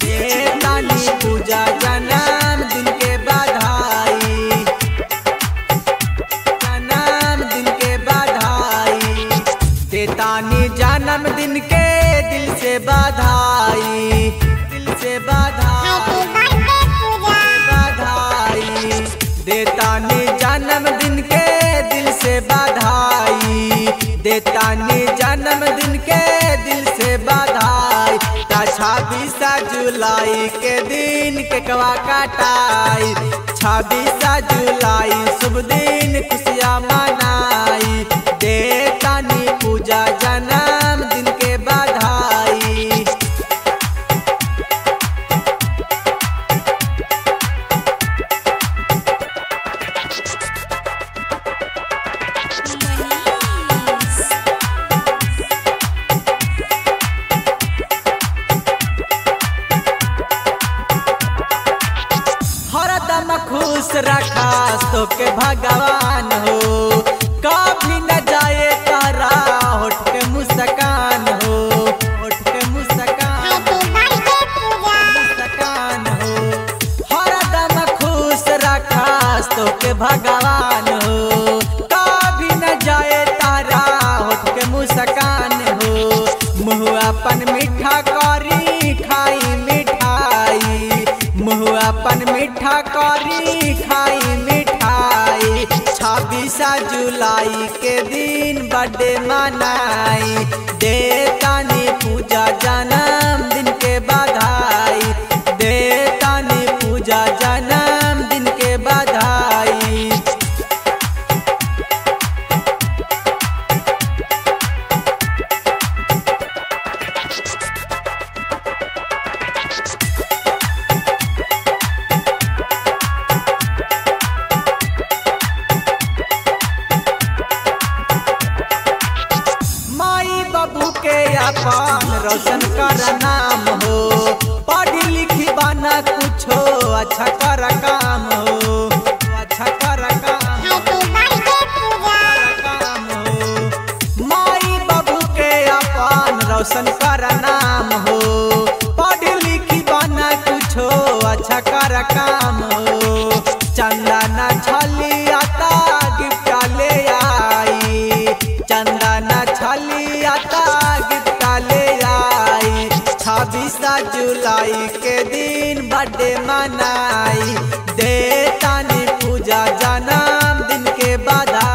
पूजा जन्मदिन के बधाई, जन्मदिन के बधाई देतानी, जन्मदिन के दिल से बधाई, दिल से बधाई देतानी, जन्मदिन के दिल से बधाई देतानी, जन्मदिन के दिल से बधाई। 26 जुलाई के दिन केकवा कटाई, 26 जुलाई शुभ दिन खुशियाँ मनाई। देतानी पूजा जन्मदिन के बधाई। खुश रखा तो के भगवान हो, कभी न जाए तारा होठ के मुस्कान हो, होठ के मुस्कान मुस्कान हो। हरदम खुश रखा तो के भगवान हो, कभी न जाए तारा होठ के मुस्कान हो। मुँह अपन मीठा करी खाई मिठाई, मुँह अपन मीठा करी खाई मिठाई। 26 जुलाई के दिन बर्थडे मनाई। देतानी पूजा जन्मदिन के बधाई, देतानी पूजा जन्मदिन के बधाई। अपन रोशन कर नाम हो, पढ़ी लिखी बना कुछ अच्छा कर काम हो, अच्छा कर काम हो। माई बाबू के अपन रोशन कर नाम हो, पढ़ी लिखी बना कुछ अच्छा कर काम हो। चंदना छली आता गिफ्ट ले आई, चंदना छली आता ले आई। 26 जुलाई के दिन बर्थडे मनाई। देतानी पूजा जन्मदिन के बधाई।